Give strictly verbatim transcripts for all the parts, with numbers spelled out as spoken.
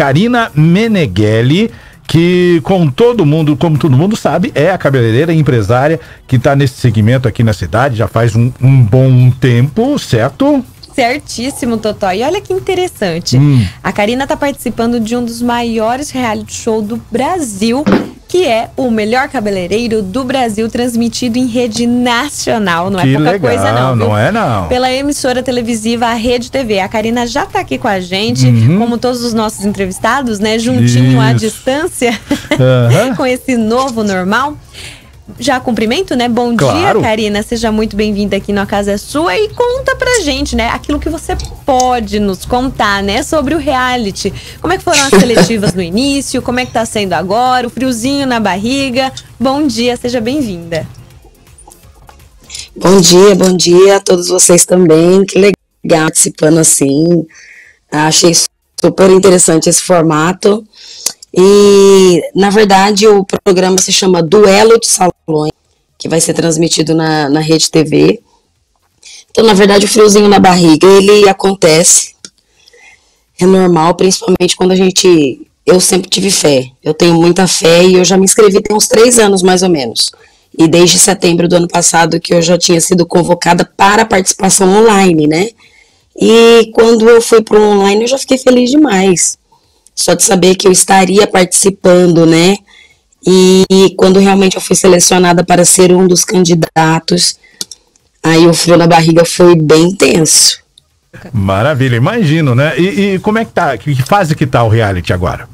Karina Meneghelli, que com todo mundo, como todo mundo sabe, é a cabeleireira e empresária que está nesse segmento aqui na cidade, já faz um, um bom tempo, certo? Certíssimo, Totó. E olha que interessante, hum. a Karina está participando de um dos maiores reality show do Brasil, que é o melhor cabeleireiro do Brasil, transmitido em rede nacional. Não que é pouca legal, coisa não, viu? Não é não. Pela emissora televisiva a Rede T V. A Karina já tá aqui com a gente, uhum. como todos os nossos entrevistados, né? Juntinho Isso. à distância, uhum. com esse novo normal. Já cumprimento, né? Bom claro. dia, Karina. Seja muito bem-vinda aqui na Casa é Sua e conta pra gente, né? Aquilo que você pode nos contar, né? Sobre o reality. Como é que foram as seletivas no início? Como é que tá sendo agora? O friozinho na barriga? Bom dia, seja bem-vinda. Bom dia, bom dia a todos vocês também. Que legal participando assim. Achei super interessante esse formato. E, na verdade, o programa se chama Duelo de Salões, que vai ser transmitido na, na Rede T V. Então, na verdade, o friozinho na barriga, ele acontece. É normal, principalmente quando a gente... Eu sempre tive fé. Eu tenho muita fé e eu já me inscrevi tem uns três anos, mais ou menos. E desde setembro do ano passado que eu já tinha sido convocada para a participação online, né? E quando eu fui para o online, eu já fiquei feliz demais. Só de saber que eu estaria participando, né? E, e quando realmente eu fui selecionada para ser um dos candidatos, aí o frio na barriga foi bem intenso. Maravilha, imagino, né? E, e como é que tá? Que fase que tá o reality agora?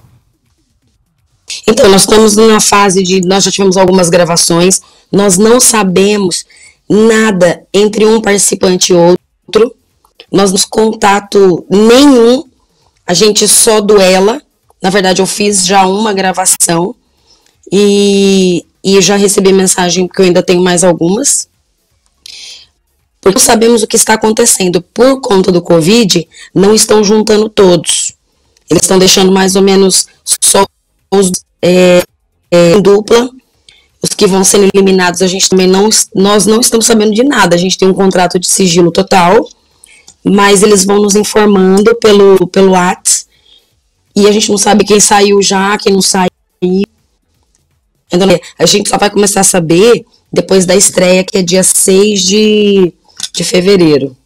Então, nós estamos numa fase de... Nós já tivemos algumas gravações. Nós não sabemos nada entre um participante e outro. Nós não temos contato nenhum. A gente só duela. Na verdade, eu fiz já uma gravação e, e já recebi mensagem que eu ainda tenho mais algumas. Porque não sabemos o que está acontecendo. Por conta do Covid, não estão juntando todos. Eles estão deixando mais ou menos só os é, é, em dupla. Os que vão sendo eliminados, a gente também não, nós não estamos sabendo de nada. A gente tem um contrato de sigilo total. Mas eles vão nos informando pelo, pelo WhatsApp. E a gente não sabe quem saiu já, quem não saiu. Então, a gente só vai começar a saber depois da estreia, que é dia seis de fevereiro.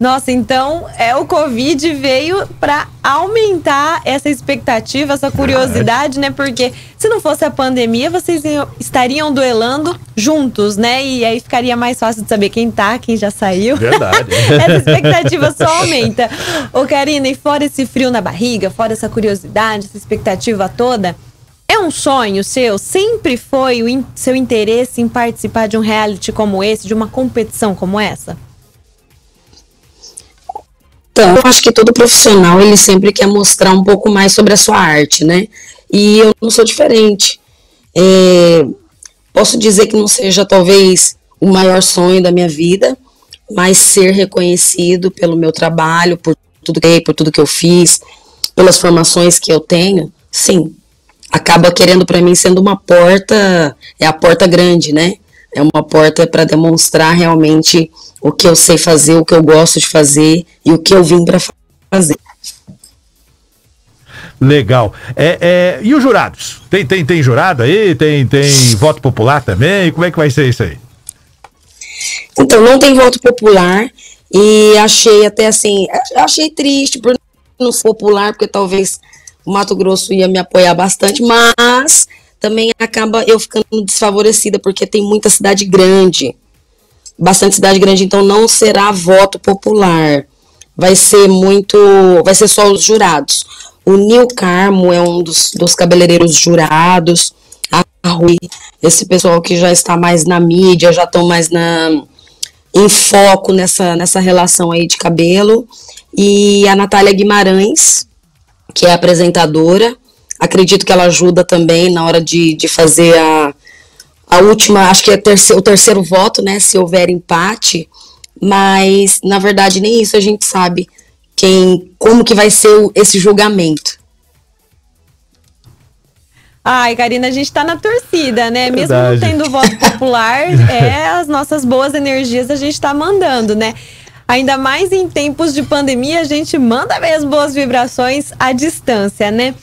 Nossa, então é, o Covid veio para aumentar essa expectativa, essa curiosidade, né? Porque se não fosse a pandemia, vocês estariam duelando juntos, né? E aí ficaria mais fácil de saber quem tá, quem já saiu. Verdade. Essa expectativa só aumenta. Ô, Karina, e fora esse frio na barriga, fora essa curiosidade, essa expectativa toda, é um sonho seu? Sempre foi o in- seu interesse em participar de um reality como esse, de uma competição como essa? Então, eu acho que todo profissional, ele sempre quer mostrar um pouco mais sobre a sua arte, né? E eu não sou diferente. É, posso dizer que não seja, talvez, o maior sonho da minha vida, mas ser reconhecido pelo meu trabalho, por tudo que, por tudo que eu fiz, pelas formações que eu tenho, sim. Acaba querendo, para mim, sendo uma porta, é a porta grande, né? É uma porta para demonstrar realmente o que eu sei fazer, o que eu gosto de fazer e o que eu vim para fazer. Legal. É, é, e os jurados? Tem, tem, tem jurado aí? Tem, tem voto popular também? Como é que vai ser isso aí? Então, não tem voto popular e achei até assim, achei triste por não ser popular, porque talvez o Mato Grosso ia me apoiar bastante, mas... também acaba eu ficando desfavorecida, porque tem muita cidade grande, bastante cidade grande, então não será voto popular, vai ser muito, vai ser só os jurados. O Nil Carmo é um dos, dos cabeleireiros jurados, a Rui, esse pessoal que já está mais na mídia, já estão mais na, em foco nessa, nessa relação aí de cabelo, e a Natália Guimarães, que é apresentadora. Acredito que ela ajuda também na hora de, de fazer a, a última, acho que é terce, o terceiro voto, né, se houver empate, mas, na verdade, nem isso a gente sabe quem, como que vai ser o, esse julgamento. Ai, Karina, a gente tá na torcida, né? Verdade. Mesmo não tendo voto popular, é, as nossas boas energias a gente tá mandando, né? ainda mais em tempos de pandemia, a gente manda mesmo boas vibrações à distância, né?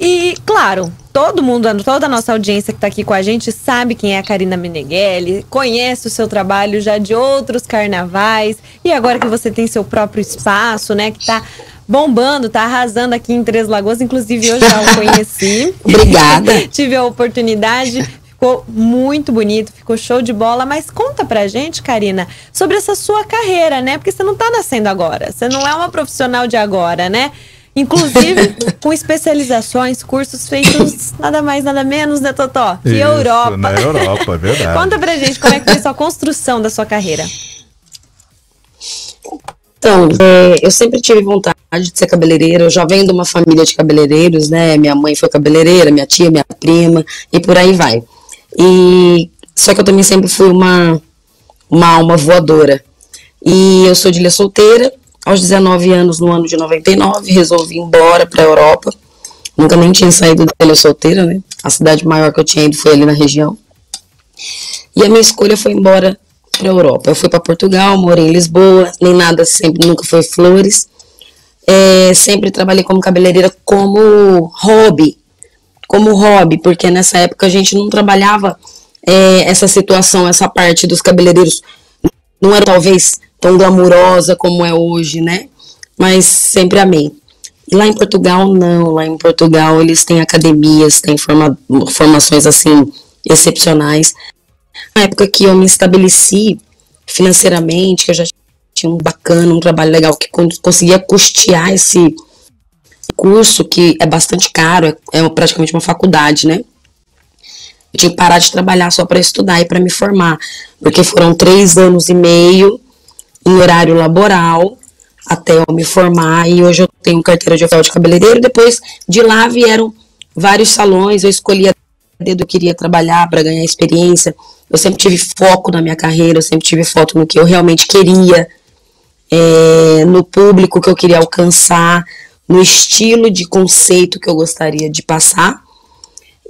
E, claro, todo mundo, toda a nossa audiência que tá aqui com a gente sabe quem é a Karina Meneghelli, conhece o seu trabalho já de outros carnavais. E agora que você tem seu próprio espaço, né, que tá bombando, tá arrasando aqui em Três Lagoas. Inclusive, eu já o conheci. Obrigada. Tive a oportunidade. Ficou muito bonito, ficou show de bola. Mas conta pra gente, Karina, sobre essa sua carreira, né? Porque você não tá nascendo agora, você não é uma profissional de agora, né? Inclusive, com especializações, cursos feitos nada mais, nada menos, né, Totó? Que isso, Europa. Na Europa, é verdade. Conta pra gente como é que foi a construção da sua carreira. Então, é, eu sempre tive vontade de ser cabeleireira. Eu já venho de uma família de cabeleireiros, né? Minha mãe foi cabeleireira, minha tia, minha prima, e por aí vai. E, só que eu também sempre fui uma, uma alma voadora. E eu sou de ilha solteira. Aos dezenove anos, no ano de noventa e nove, resolvi ir embora para a Europa. Nunca nem tinha saído da ilha solteira, né? A cidade maior que eu tinha ido foi ali na região. E a minha escolha foi embora para a Europa. Eu fui para Portugal, morei em Lisboa, nem nada, sempre, nunca foi flores. É, sempre trabalhei como cabeleireira, como hobby. Como hobby, porque nessa época a gente não trabalhava é, essa situação, essa parte dos cabeleireiros. Não era, talvez, tão glamurosa como é hoje, né? Mas sempre amei. E lá em Portugal, não. Lá em Portugal, eles têm academias, têm forma, formações, assim, excepcionais. Na época que eu me estabeleci financeiramente, que eu já tinha um bacana, um trabalho legal, que conseguia custear esse curso, que é bastante caro, é praticamente uma faculdade, né? Eu tinha que parar de trabalhar só para estudar e para me formar, porque foram três anos e meio em horário laboral até eu me formar, e hoje eu tenho carteira de oficial de cabeleireiro. Depois de lá vieram vários salões, eu escolhi a dedo, eu queria trabalhar para ganhar experiência. Eu sempre tive foco na minha carreira, eu sempre tive foco no que eu realmente queria, é, no público que eu queria alcançar, no estilo de conceito que eu gostaria de passar.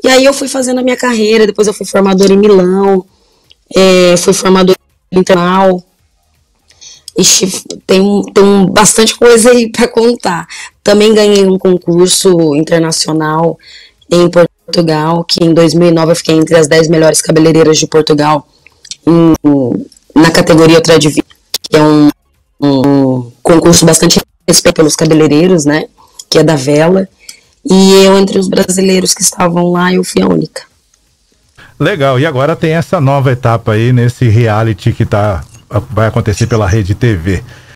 E aí eu fui fazendo a minha carreira. Depois eu fui formadora em Milão, é, fui formadora internacional. Ixi, tem, um, tem bastante coisa aí para contar. Também ganhei um concurso internacional em Portugal, que em dois mil e nove eu fiquei entre as dez melhores cabeleireiras de Portugal em, na categoria TradiVirt, que é um, um concurso bastante respeito pelos cabeleireiros, né? Que é da Vela. E eu, entre os brasileiros que estavam lá, eu fui a única. Legal, e agora tem essa nova etapa aí nesse reality que tá, vai acontecer pela Rede T V.